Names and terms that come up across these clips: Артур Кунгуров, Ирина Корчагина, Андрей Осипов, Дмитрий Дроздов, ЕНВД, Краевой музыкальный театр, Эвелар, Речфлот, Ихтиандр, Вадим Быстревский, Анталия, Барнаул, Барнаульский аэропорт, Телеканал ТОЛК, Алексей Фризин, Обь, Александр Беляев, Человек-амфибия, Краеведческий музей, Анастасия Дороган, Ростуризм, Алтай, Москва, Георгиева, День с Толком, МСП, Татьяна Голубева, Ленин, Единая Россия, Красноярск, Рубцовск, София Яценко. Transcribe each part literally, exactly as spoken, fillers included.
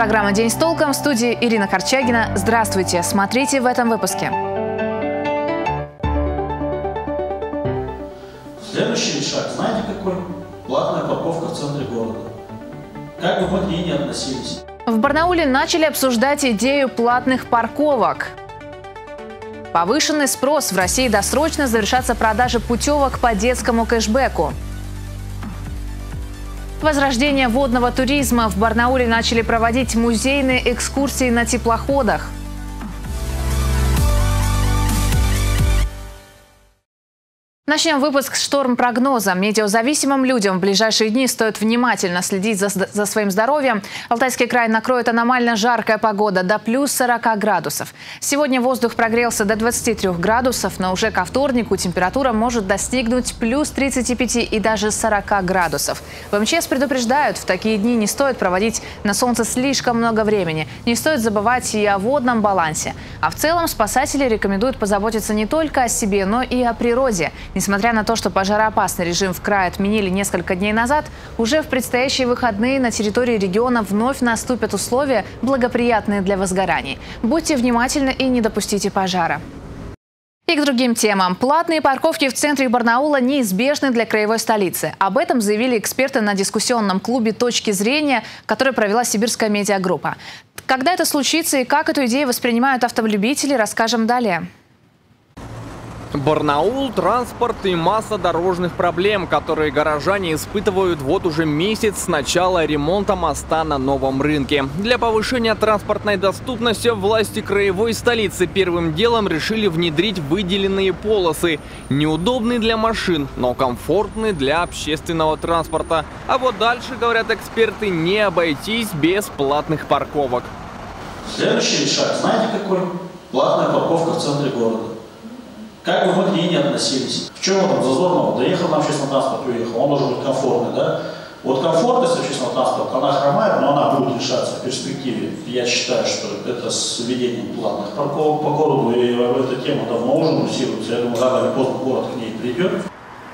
Программа «День с толком», в студии Ирина Корчагина. Здравствуйте! Смотрите в этом выпуске. Следующий шаг, знаете какой? Платная парковка в центре города. Как бы мы к ней не относились. В Барнауле начали обсуждать идею платных парковок. Повышенный спрос. В России досрочно завершатся продажи путевок по детскому кэшбэку. Возрождение водного туризма. В Барнауле начали проводить музейные экскурсии на теплоходах. Начнем выпуск с шторм-прогноза. Метеозависимым людям в ближайшие дни стоит внимательно следить за, за своим здоровьем. Алтайский край накроет аномально жаркая погода до плюс сорока градусов. Сегодня воздух прогрелся до двадцати трёх градусов, но уже ко вторнику температура может достигнуть плюс тридцати пяти и даже сорока градусов. В эм че эс предупреждают, в такие дни не стоит проводить на солнце слишком много времени. Не стоит забывать и о водном балансе. А в целом спасатели рекомендуют позаботиться не только о себе, но и о природе. Несмотря на то, что пожароопасный режим в крае отменили несколько дней назад, уже в предстоящие выходные на территории региона вновь наступят условия, благоприятные для возгораний. Будьте внимательны и не допустите пожара. И к другим темам. Платные парковки в центре Барнаула неизбежны для краевой столицы. Об этом заявили эксперты на дискуссионном клубе «Точки зрения», который провела сибирская медиагруппа. Когда это случится и как эту идею воспринимают автолюбители, расскажем далее. Барнаул, транспорт и масса дорожных проблем, которые горожане испытывают вот уже месяц с начала ремонта моста на Новом рынке. Для повышения транспортной доступности власти краевой столицы первым делом решили внедрить выделенные полосы. Неудобные для машин, но комфортные для общественного транспорта. А вот дальше, говорят эксперты, не обойтись без платных парковок. Следующий шаг, знаете какой? Платная парковка в центре города. Как бы мы к ней не относились. В чем он зазорного? Доехал на общественный транспорт, уехал, он должен быть комфортный, да? Вот комфортность общественного транспорта, она хромает, но она будет решаться в перспективе. Я считаю, что это с введением платных парковок по городу, и эта тема давно уже муссируется. Я думаю, рано или поздно город к ней придет.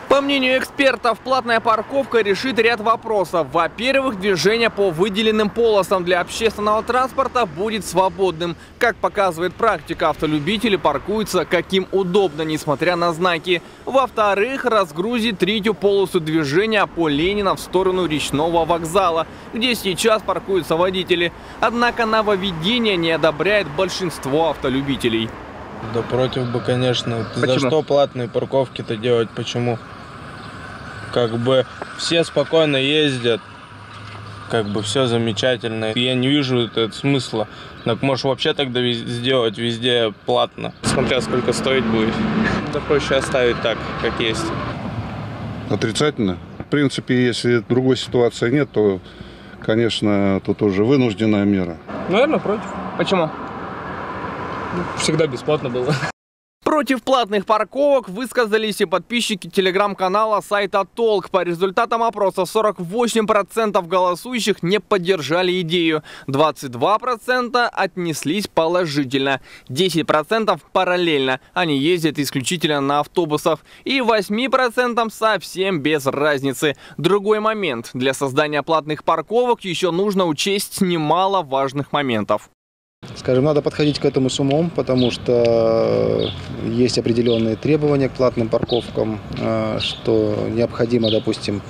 По мнению экспертов, платная парковка решит ряд вопросов. Во-первых, движение по выделенным полосам для общественного транспорта будет свободным. Как показывает практика, автолюбители паркуются каким удобно, несмотря на знаки. Во-вторых, разгрузит третью полосу движения по Ленина в сторону речного вокзала, где сейчас паркуются водители. Однако нововведение не одобряет большинство автолюбителей. Да против бы, конечно. Почему? За что платные парковки-то делать? Почему? Как бы все спокойно ездят, как бы все замечательно. Я не вижу этого смысла. Так можешь вообще тогда сделать везде платно. Смотря сколько стоить будет. Это проще оставить так, как есть. Отрицательно. В принципе, если другой ситуации нет, то, конечно, тут уже вынужденная мера. Наверное, против. Почему? Всегда бесплатно было. Против платных парковок высказались и подписчики телеграм-канала сайта «Толк». По результатам опроса сорок восемь процентов голосующих не поддержали идею, двадцать два процента отнеслись положительно, десять процентов параллельно, они ездят исключительно на автобусах, и восемь процентов совсем без разницы. Другой момент, для создания платных парковок еще нужно учесть немало важных моментов. Скажем, надо подходить к этому с умом, потому что есть определенные требования к платным парковкам, что необходимо, допустим,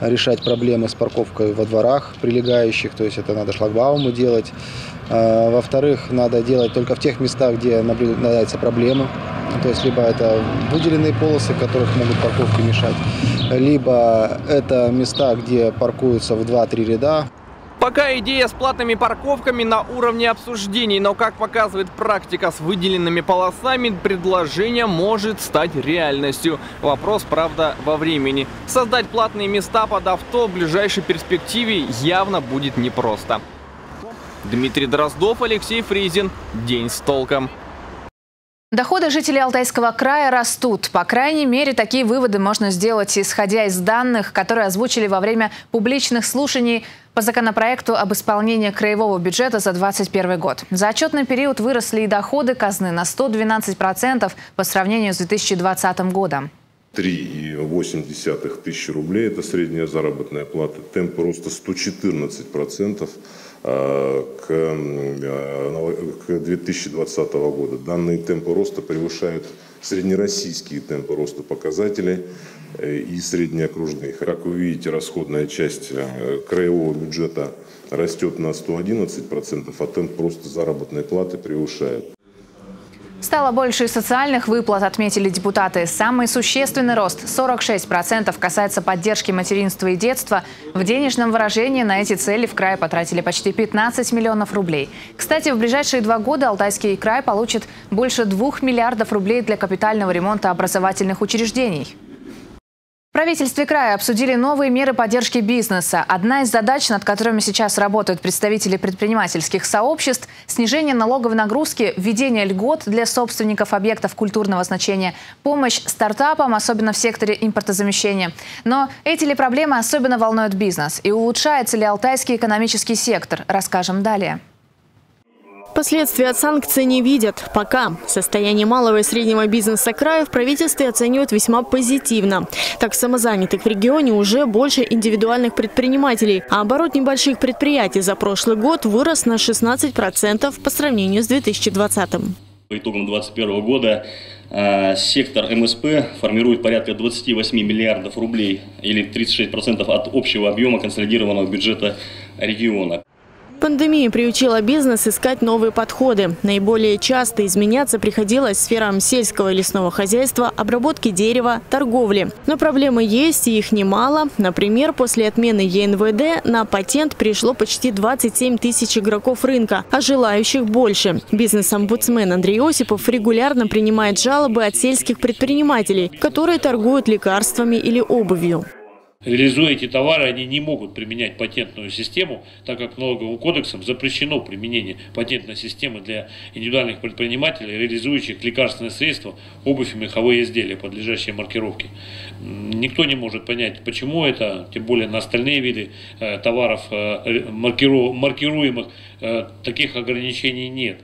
решать проблемы с парковкой во дворах прилегающих, то есть это надо шлагбаумы делать. Во-вторых, надо делать только в тех местах, где наблюдаются проблемы, то есть либо это выделенные полосы, в которых могут парковки мешать, либо это места, где паркуются в два-три ряда. Пока идея с платными парковками на уровне обсуждений, но, как показывает практика, с выделенными полосами предложение может стать реальностью. Вопрос, правда, во времени. Создать платные места под авто в ближайшей перспективе явно будет непросто. Дмитрий Дроздов, Алексей Фризин. День с толком. Доходы жителей Алтайского края растут. По крайней мере, такие выводы можно сделать, исходя из данных, которые озвучили во время публичных слушаний по законопроекту об исполнении краевого бюджета за две тысячи двадцать первый год. За отчетный период выросли и доходы казны на сто двенадцать процентов по сравнению с две тысячи двадцатым годом. три и восемь десятых тысячи рублей – это средняя заработная плата. Темп роста сто четырнадцать процентов к две тысячи двадцатому году. Данные темпы роста превышают среднероссийские темпы роста показателей и среднеокружные. Как вы видите, расходная часть краевого бюджета растет на сто одиннадцать процентов, а темп роста заработной платы превышает. Стало больше социальных выплат, отметили депутаты. Самый существенный рост – сорок шесть процентов касается поддержки материнства и детства. В денежном выражении на эти цели в крае потратили почти пятнадцать миллионов рублей. Кстати, в ближайшие два года Алтайский край получит больше двух миллиардов рублей для капитального ремонта образовательных учреждений. В правительстве края обсудили новые меры поддержки бизнеса. Одна из задач, над которыми сейчас работают представители предпринимательских сообществ – снижение налоговой нагрузки, введение льгот для собственников объектов культурного значения, помощь стартапам, особенно в секторе импортозамещения. Но эти ли проблемы особенно волнуют бизнес? И улучшается ли алтайский экономический сектор? Расскажем далее. Последствий от санкций не видят. Пока. Состояние малого и среднего бизнеса края в правительстве оценивают весьма позитивно. Так, самозанятых в регионе уже больше индивидуальных предпринимателей, а оборот небольших предприятий за прошлый год вырос на шестнадцать процентов по сравнению с две тысячи двадцатым. По итогам две тысячи двадцать первого года сектор эм эс пэ формирует порядка двадцати восьми миллиардов рублей или тридцать шесть процентов от общего объема консолидированного бюджета региона. Пандемия приучила бизнес искать новые подходы. Наиболее часто изменяться приходилось сферам сельского и лесного хозяйства, обработки дерева, торговли. Но проблемы есть, и их немало. Например, после отмены е эн вэ дэ на патент пришло почти двадцать семь тысяч игроков рынка, а желающих больше. Бизнес-омбудсмен Андрей Осипов регулярно принимает жалобы от сельских предпринимателей, которые торгуют лекарствами или обувью. Реализуя эти товары, они не могут применять патентную систему, так как налоговым кодексом запрещено применение патентной системы для индивидуальных предпринимателей, реализующих лекарственные средства, обувь и меховые изделия, подлежащие маркировке. Никто не может понять, почему это, тем более на остальные виды товаров, маркируемых, таких ограничений нет.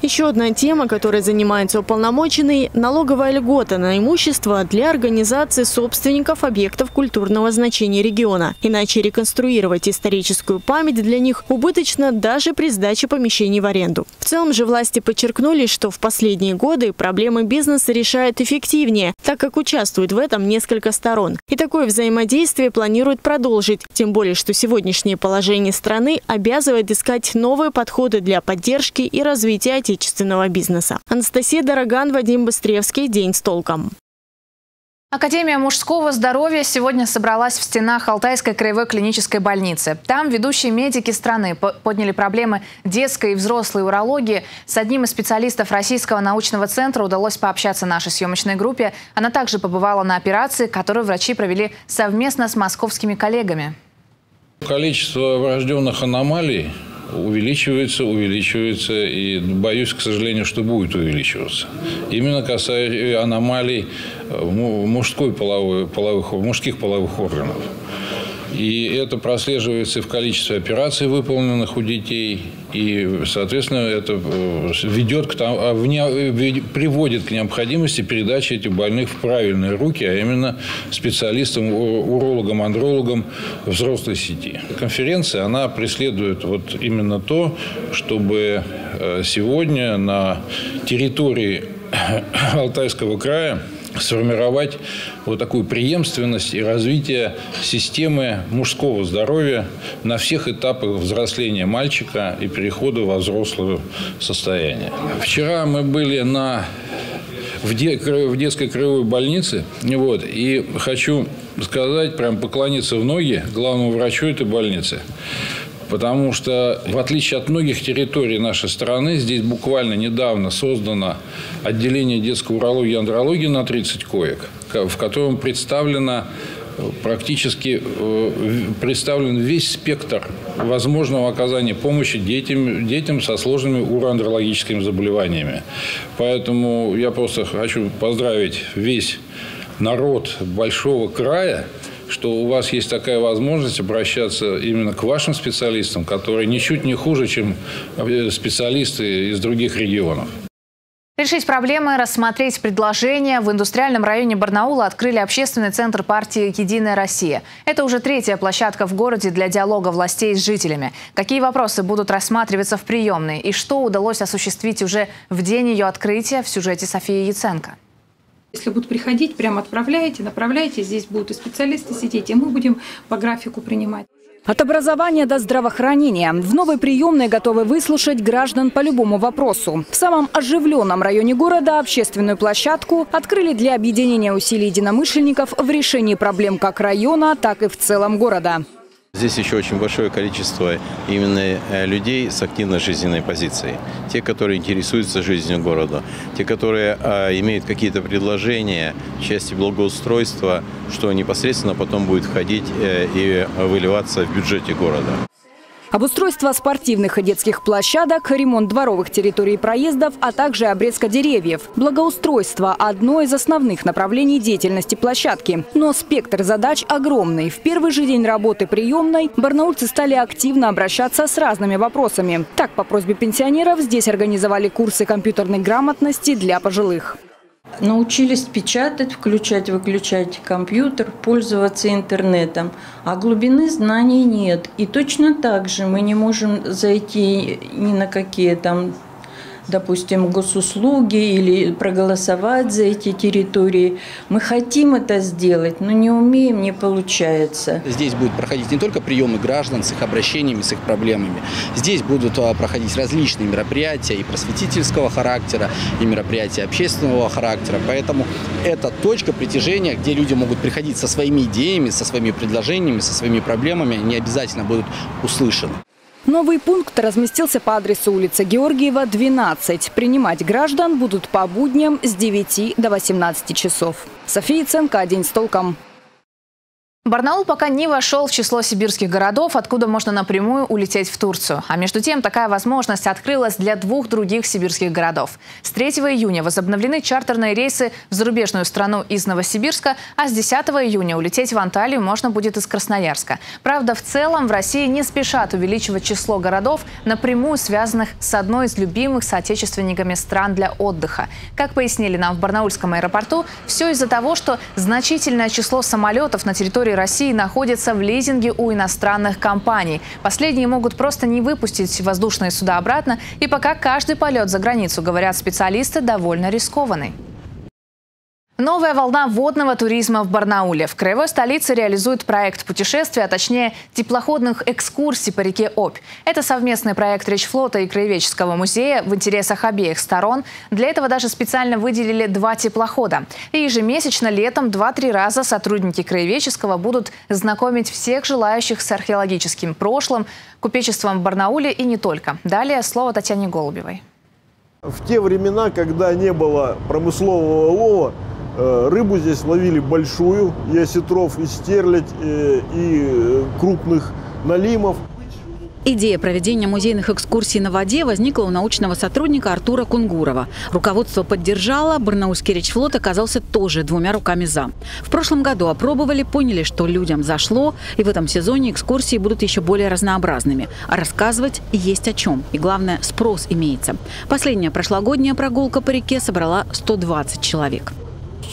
Еще одна тема, которой занимается уполномоченный – налоговая льгота на имущество для организации собственников объектов культурного значения региона. Иначе реконструировать историческую память для них убыточно даже при сдаче помещений в аренду. В целом же власти подчеркнули, что в последние годы проблемы бизнеса решают эффективнее, так как участвуют в этом несколько сторон. И такое взаимодействие планируют продолжить, тем более, что сегодняшнее положение страны обязывает искать новые подходы для поддержки и развития отечественного отечественного бизнеса. Анастасия Дороган, Вадим Быстревский. День с толком. Академия мужского здоровья сегодня собралась в стенах Алтайской краевой клинической больницы. Там ведущие медики страны подняли проблемы детской и взрослой урологии. С одним из специалистов Российского научного центра удалось пообщаться нашей съемочной группе. Она также побывала на операции, которую врачи провели совместно с московскими коллегами. Количество врожденных аномалий увеличивается, увеличивается, и боюсь, к сожалению, что будет увеличиваться. Именно касаясь аномалий мужской половой, половых, мужских половых органов. И это прослеживается в количестве операций, выполненных у детей, и, соответственно, это ведет к тому, приводит к необходимости передачи этих больных в правильные руки, а именно специалистам, урологам, андрологам взрослой сети. Конференция, она преследует вот именно то, чтобы сегодня на территории Алтайского края сформировать вот такую преемственность и развитие системы мужского здоровья на всех этапах взросления мальчика и перехода во взрослое состояние. Вчера мы были на, в, де, в детской краевой больнице, вот, и хочу сказать, прям поклониться в ноги главному врачу этой больницы. Потому что, в отличие от многих территорий нашей страны, здесь буквально недавно создано отделение детской урологии и андрологии на тридцать коек, в котором представлено практически представлен весь спектр возможного оказания помощи детям, детям со сложными уроандрологическими заболеваниями. Поэтому я просто хочу поздравить весь народ большого края, что у вас есть такая возможность обращаться именно к вашим специалистам, которые ничуть не хуже, чем специалисты из других регионов. Решить проблемы, рассмотреть предложения. В индустриальном районе Барнаула открыли общественный центр партии «Единая Россия». Это уже третья площадка в городе для диалога властей с жителями. Какие вопросы будут рассматриваться в приемной и что удалось осуществить уже в день ее открытия, в сюжете Софии Яценко. Если будут приходить, прямо отправляйте, направляйте. Здесь будут и специалисты сидеть, и мы будем по графику принимать. От образования до здравоохранения. В новой приемной готовы выслушать граждан по любому вопросу. В самом оживленном районе города общественную площадку открыли для объединения усилий единомышленников в решении проблем как района, так и в целом города. Здесь еще очень большое количество именно людей с активной жизненной позицией. Те, которые интересуются жизнью города, те, которые имеют какие-то предложения в части благоустройства, что непосредственно потом будет входить и выливаться в бюджете города. Обустройство спортивных и детских площадок, ремонт дворовых территорий и проездов, а также обрезка деревьев. Благоустройство – одно из основных направлений деятельности площадки. Но спектр задач огромный. В первый же день работы приемной барнаульцы стали активно обращаться с разными вопросами. Так, по просьбе пенсионеров здесь организовали курсы компьютерной грамотности для пожилых. Научились печатать, включать-выключать компьютер, пользоваться интернетом. А глубины знаний нет. И точно так же мы не можем зайти ни на какие там, допустим, госуслуги или проголосовать за эти территории. Мы хотим это сделать, но не умеем, не получается. Здесь будут проходить не только приемы граждан с их обращениями, с их проблемами. Здесь будут проходить различные мероприятия и просветительского характера, и мероприятия общественного характера. Поэтому это точка притяжения, где люди могут приходить со своими идеями, со своими предложениями, со своими проблемами. Они обязательно будут услышаны. Новый пункт разместился по адресу улица Георгиева, двенадцать. Принимать граждан будут по будням с девяти до восемнадцати часов. София Ценкова, «День с толком». Барнаул пока не вошел в число сибирских городов, откуда можно напрямую улететь в Турцию. А между тем, такая возможность открылась для двух других сибирских городов. С третьего июня возобновлены чартерные рейсы в зарубежную страну из Новосибирска, а с десятого июня улететь в Анталию можно будет из Красноярска. Правда, в целом в России не спешат увеличивать число городов, напрямую связанных с одной из любимых соотечественниками стран для отдыха. Как пояснили нам в Барнаульском аэропорту, все из-за того, что значительное число самолетов на территории России находятся в лизинге у иностранных компаний. Последние могут просто не выпустить воздушные суда обратно, и пока каждый полет за границу, говорят специалисты, довольно рискованный. Новая волна водного туризма в Барнауле. В краевой столице реализует проект путешествия, а точнее теплоходных экскурсий по реке Обь. Это совместный проект Речфлота и Краеведческого музея в интересах обеих сторон. Для этого даже специально выделили два теплохода. И ежемесячно летом два-три раза сотрудники Краеведческого будут знакомить всех желающих с археологическим прошлым, купечеством в Барнауле и не только. Далее слово Татьяне Голубевой. В те времена, когда не было промыслового лова, рыбу здесь ловили большую, и осетров, и стерлядь, и крупных налимов. Идея проведения музейных экскурсий на воде возникла у научного сотрудника Артура Кунгурова. Руководство поддержало, Барнаульский речфлот оказался тоже двумя руками за. В прошлом году опробовали, поняли, что людям зашло, и в этом сезоне экскурсии будут еще более разнообразными. А рассказывать есть о чем. И главное, спрос имеется. Последняя прошлогодняя прогулка по реке собрала сто двадцать человек.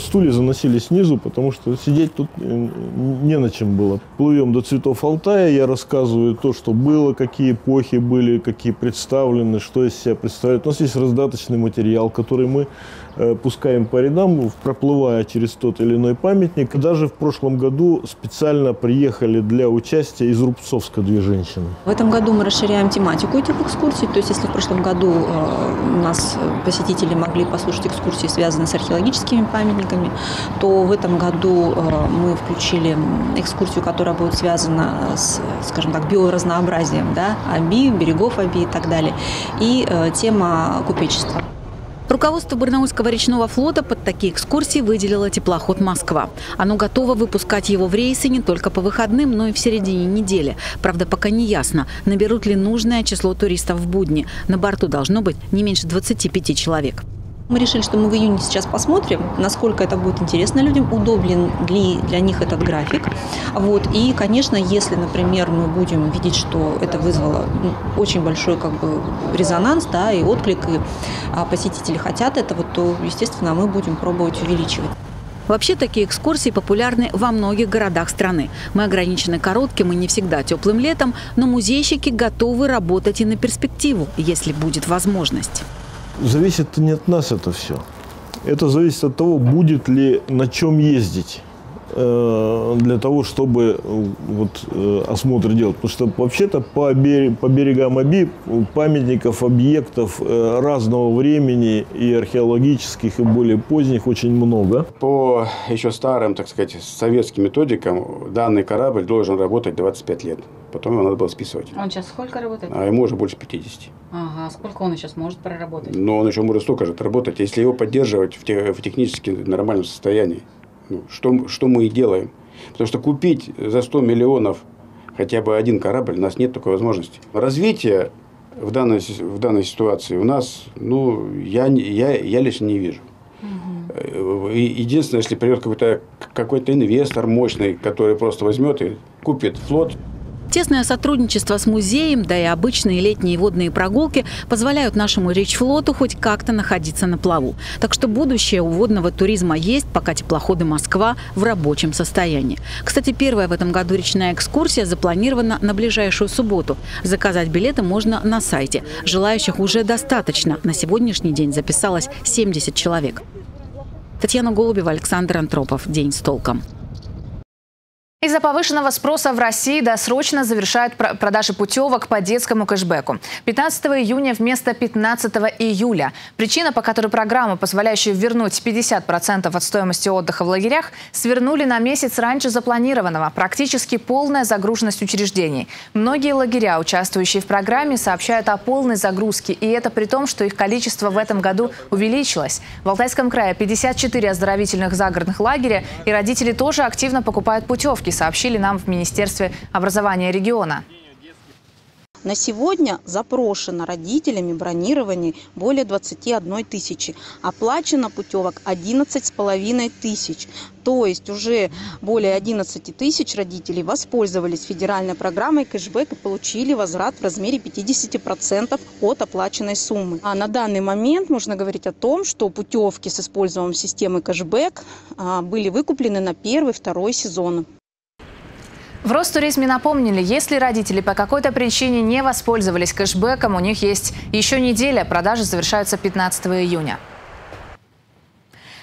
Стулья заносили снизу, потому что сидеть тут не на чем было. Плывем до цветов Алтая, я рассказываю то, что было, какие эпохи были, какие представлены, что из себя представляют. У нас есть раздаточный материал, который мы пускаем по рядам, проплывая через тот или иной памятник. Даже в прошлом году специально приехали для участия из Рубцовска две женщины. В этом году мы расширяем тематику этих экскурсий. То есть если в прошлом году у нас посетители могли послушать экскурсии, связанные с археологическими памятниками, то в этом году мы включили экскурсию, которая будет связана с, скажем так, биоразнообразием, да, Оби, берегов Оби и так далее, и тема купечества. Руководство Барнаульского речного флота под такие экскурсии выделило теплоход «Москва». Оно готово выпускать его в рейсы не только по выходным, но и в середине недели. Правда, пока не ясно, наберут ли нужное число туристов в будни. На борту должно быть не меньше двадцати пяти человек. Мы решили, что мы в июне сейчас посмотрим, насколько это будет интересно людям, удобен ли для них этот график. Вот. И, конечно, если, например, мы будем видеть, что это вызвало очень большой как бы, резонанс, да, и отклик, и посетители хотят этого, то, естественно, мы будем пробовать увеличивать. Вообще, такие экскурсии популярны во многих городах страны. Мы ограничены коротким и не всегда теплым летом, но музейщики готовы работать и на перспективу, если будет возможность. Зависит не от нас это все. Это зависит от того, будет ли на чем ездить для того, чтобы вот, осмотр делать. Потому что вообще-то по берегам Оби памятников, объектов разного времени и археологических, и более поздних очень много. По еще старым, так сказать, советским методикам данный корабль должен работать двадцать пять лет. Потом его надо было списывать. Он сейчас сколько работает? А ему уже больше пятидесяти. Ага, сколько он сейчас может проработать? Но он еще может столько же работать, если его поддерживать в, тех, в технически нормальном состоянии. Что, что мы и делаем. Потому что купить за сто миллионов хотя бы один корабль, у нас нет такой возможности. Развитие в данной, в данной ситуации у нас, ну, я, я, я лично не вижу. Угу. Единственное, если придет какой-то какой-то инвестор мощный, который просто возьмет и купит флот. Тесное сотрудничество с музеем, да и обычные летние водные прогулки позволяют нашему Речфлоту хоть как-то находиться на плаву. Так что будущее у водного туризма есть, пока теплоходы «Москва» в рабочем состоянии. Кстати, первая в этом году речная экскурсия запланирована на ближайшую субботу. Заказать билеты можно на сайте. Желающих уже достаточно. На сегодняшний день записалось семьдесят человек. Татьяна Голубева, Александр Антропов. День с толком. Из-за повышенного спроса в России досрочно завершают продажи путевок по детскому кэшбэку. пятнадцатого июня вместо пятнадцатого июля. Причина, по которой программу, позволяющую вернуть пятьдесят процентов от стоимости отдыха в лагерях, свернули на месяц раньше запланированного. Практически полная загруженность учреждений. Многие лагеря, участвующие в программе, сообщают о полной загрузке. И это при том, что их количество в этом году увеличилось. В Алтайском крае пятьдесят четыре оздоровительных загородных лагеря, и родители тоже активно покупают путевки, сообщили нам в Министерстве образования региона. На сегодня запрошено родителями бронирование более двадцати одной тысячи. Оплачено путевок одиннадцать с половиной тысяч. То есть уже более одиннадцати тысяч родителей воспользовались федеральной программой кэшбэк и получили возврат в размере пятидесяти процентов от оплаченной суммы. А на данный момент можно говорить о том, что путевки с использованием системы кэшбэк были выкуплены на первый, второй сезон. В Ростуризме напомнили, если родители по какой-то причине не воспользовались кэшбэком, у них есть еще неделя, продажи завершаются пятнадцатого июня.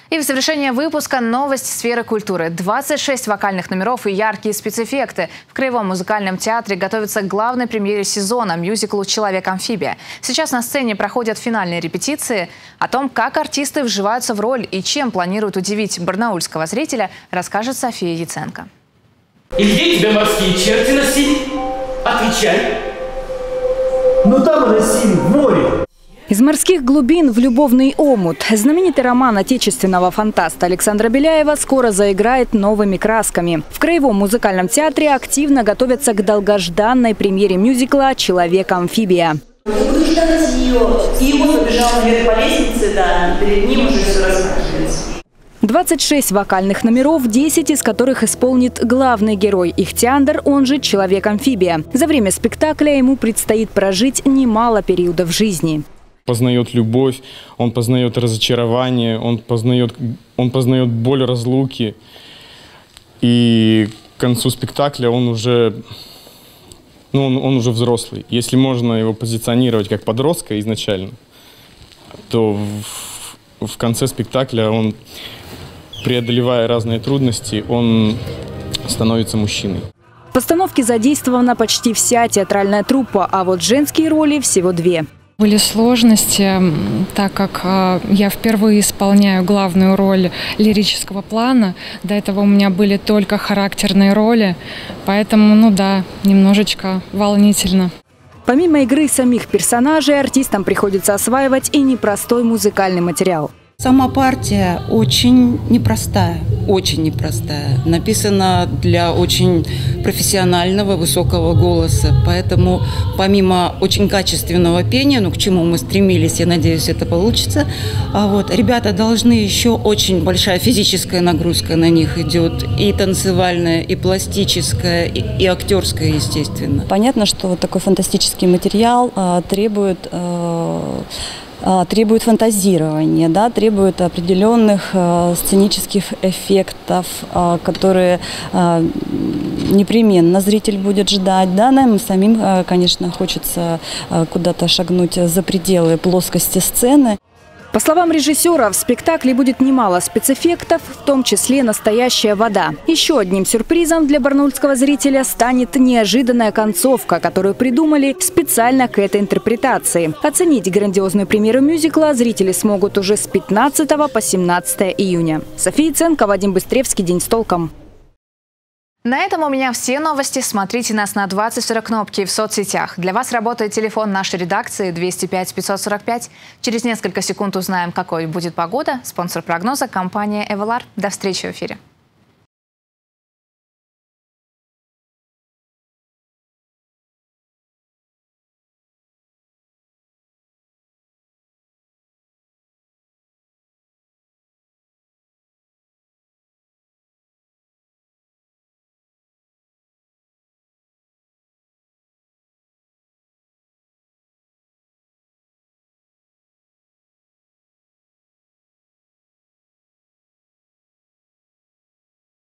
И в завершение выпуска новость сферы культуры. двадцать шесть вокальных номеров и яркие спецэффекты. В Краевом музыкальном театре готовится к главной премьере сезона – мюзиклу «Человек-амфибия». Сейчас на сцене проходят финальные репетиции. О том, как артисты вживаются в роль и чем планируют удивить барнаульского зрителя, расскажет София Яценко. И где тебя морские черти носили? Отвечай. Ну там носили, в море. Из морских глубин в любовный омут. Знаменитый роман отечественного фантаста Александра Беляева скоро заиграет новыми красками. В Краевом музыкальном театре активно готовятся к долгожданной премьере мюзикла «Человек-амфибия». Буду ждать ее. И он побежал вверх по лестнице, да, перед ним уже все раскачивается. двадцать шесть вокальных номеров, десять из которых исполнит главный герой Ихтиандр, он же Человек-амфибия. За время спектакля ему предстоит прожить немало периодов жизни. Он познает любовь, он познает разочарование, он познает, он познает боль разлуки. И к концу спектакля он уже, ну, он, он уже взрослый. Если можно его позиционировать как подростка изначально, то в, в конце спектакля он... преодолевая разные трудности, он становится мужчиной. В постановке задействована почти вся театральная труппа, а вот женские роли всего две. Были сложности, так как я впервые исполняю главную роль лирического плана. До этого у меня были только характерные роли, поэтому, ну да, немножечко волнительно. Помимо игры самих персонажей, артистам приходится осваивать и непростой музыкальный материал. Сама партия очень непростая, очень непростая. Написана для очень профессионального, высокого голоса. Поэтому помимо очень качественного пения, ну к чему мы стремились, я надеюсь, это получится, а вот, ребята должны еще, очень большая физическая нагрузка на них идет, и танцевальная, и пластическая, и, и актерская, естественно. Понятно, что вот такой фантастический материал э, требует... Э... требует фантазирования, да, требует определенных э, сценических эффектов, э, которые э, непременно зритель будет ждать. Да, нам самим, э, конечно, хочется э, куда-то шагнуть за пределы плоскости сцены. По словам режиссера, в спектакле будет немало спецэффектов, в том числе настоящая вода. Еще одним сюрпризом для барнаульского зрителя станет неожиданная концовка, которую придумали специально к этой интерпретации. Оценить грандиозную премьеру мюзикла зрители смогут уже с пятнадцатого по семнадцатое июня. София Ценкова, Вадим Быстревский, «День с толком». На этом у меня все новости. Смотрите нас на двадцать сорок кнопки в соцсетях. Для вас работает телефон нашей редакции двести пять пятьсот сорок пять. Через несколько секунд узнаем, какой будет погода. Спонсор прогноза – компания «Эвелар». До встречи в эфире.